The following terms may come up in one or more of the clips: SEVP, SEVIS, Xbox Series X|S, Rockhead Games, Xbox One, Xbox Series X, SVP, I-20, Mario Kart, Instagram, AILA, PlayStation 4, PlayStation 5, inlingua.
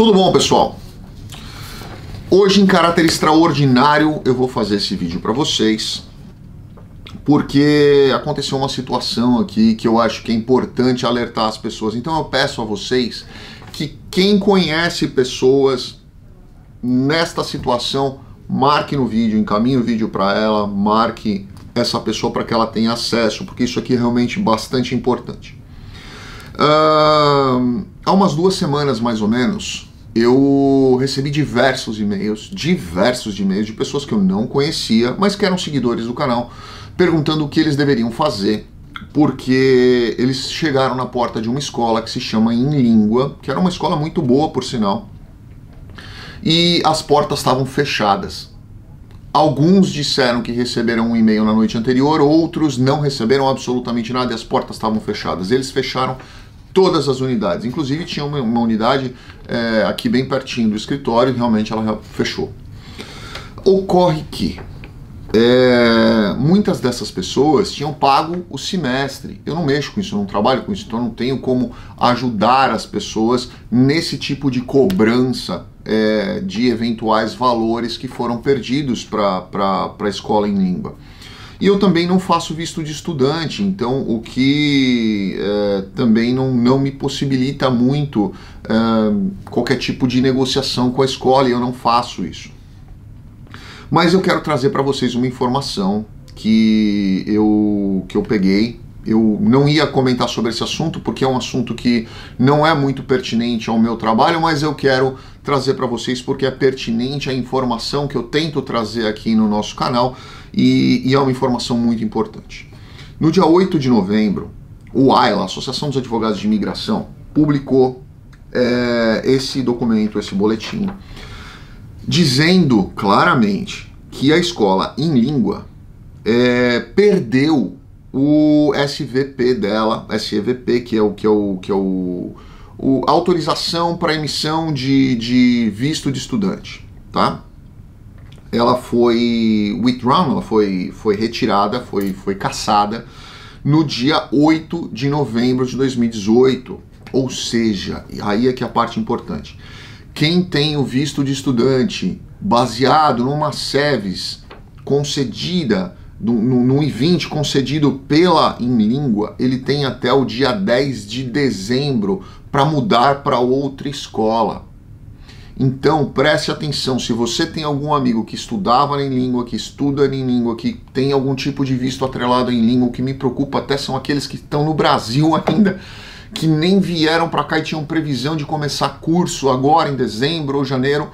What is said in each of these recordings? Tudo bom, pessoal? Hoje, em caráter extraordinário, eu vou fazer esse vídeo para vocês, porque aconteceu uma situação aqui que eu acho que é importante alertar as pessoas. Então eu peço a vocês que quem conhece pessoas nesta situação, marque no vídeo, encaminhe o vídeo para ela, marque essa pessoa para que ela tenha acesso, porque isso aqui é realmente bastante importante. Há umas 2 semanas, mais ou menos, eu recebi diversos e-mails de pessoas que eu não conhecia, mas que eram seguidores do canal, perguntando o que eles deveriam fazer, porque eles chegaram na porta de uma escola que se chama InLingua, que era uma escola muito boa, por sinal, e as portas estavam fechadas. Alguns disseram que receberam um e-mail na noite anterior, outros não receberam absolutamente nada e as portas estavam fechadas. Eles fecharam todas as unidades, inclusive tinha uma unidade aqui bem pertinho do escritório, realmente ela fechou. Ocorre que muitas dessas pessoas tinham pago o semestre. Eu não mexo com isso, eu não trabalho com isso, então eu não tenho como ajudar as pessoas nesse tipo de cobrança de eventuais valores que foram perdidos para a escola InLingua. E eu também não faço visto de estudante, então o que também não me possibilita muito qualquer tipo de negociação com a escola, e eu não faço isso. Mas eu quero trazer para vocês uma informação que eu peguei. Eu não ia comentar sobre esse assunto porque é um assunto que não é muito pertinente ao meu trabalho, mas eu quero trazer para vocês porque é pertinente à informação que eu tento trazer aqui no nosso canal, e é uma informação muito importante. No dia 8 de novembro, o AILA, Associação dos Advogados de Imigração, publicou esse documento, esse boletim, dizendo claramente que a escola InLingua perdeu o SVP dela, SEVP, que é o autorização para emissão de visto de estudante, tá? Ela foi withdrawn, ela foi retirada, foi cassada no dia 8 de novembro de 2018. Ou seja, aí é que é a parte importante. Quem tem o visto de estudante baseado numa SEVIS concedida, num I-20 concedido pela InLingua, ele tem até o dia 10 de dezembro para mudar para outra escola. Então, preste atenção, se você tem algum amigo que estudava na InLingua, que estuda na InLingua, que tem algum tipo de visto atrelado à InLingua, o que me preocupa até são aqueles que estão no Brasil ainda, que nem vieram para cá e tinham previsão de começar curso agora em dezembro ou janeiro.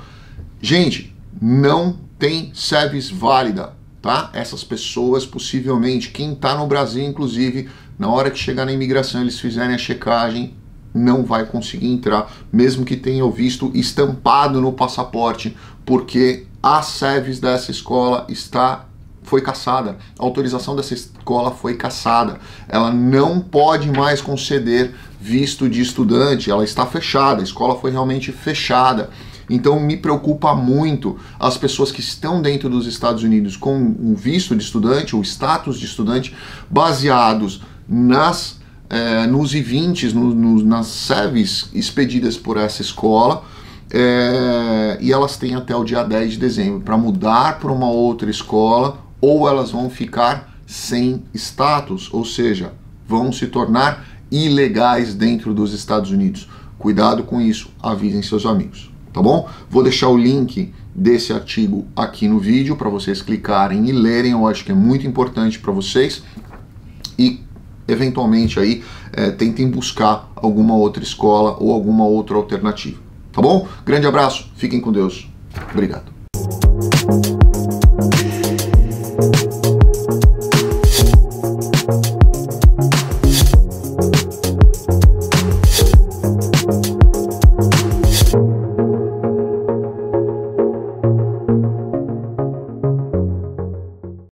Gente, não tem SEVIS válida, tá? Essas pessoas, possivelmente, quem está no Brasil, inclusive, na hora que chegar na imigração, eles fizerem a checagem, não vai conseguir entrar, mesmo que tenha o visto estampado no passaporte, porque a SEVIS dessa escola foi cassada, a autorização dessa escola foi cassada, ela não pode mais conceder visto de estudante, ela está fechada, a escola foi realmente fechada. Então me preocupa muito as pessoas que estão dentro dos Estados Unidos com o visto de estudante, o status de estudante, baseados nos I-20s, nas SEVIS expedidas por essa escola, e elas têm até o dia 10 de dezembro para mudar para uma outra escola, ou elas vão ficar sem status, ou seja, vão se tornar ilegais dentro dos Estados Unidos. Cuidado com isso, avisem seus amigos, tá bom? Vou deixar o link desse artigo aqui no vídeo para vocês clicarem e lerem, eu acho que é muito importante para vocês, e eventualmente aí tentem buscar alguma outra escola ou alguma outra alternativa, tá bom? Grande abraço, fiquem com Deus, obrigado.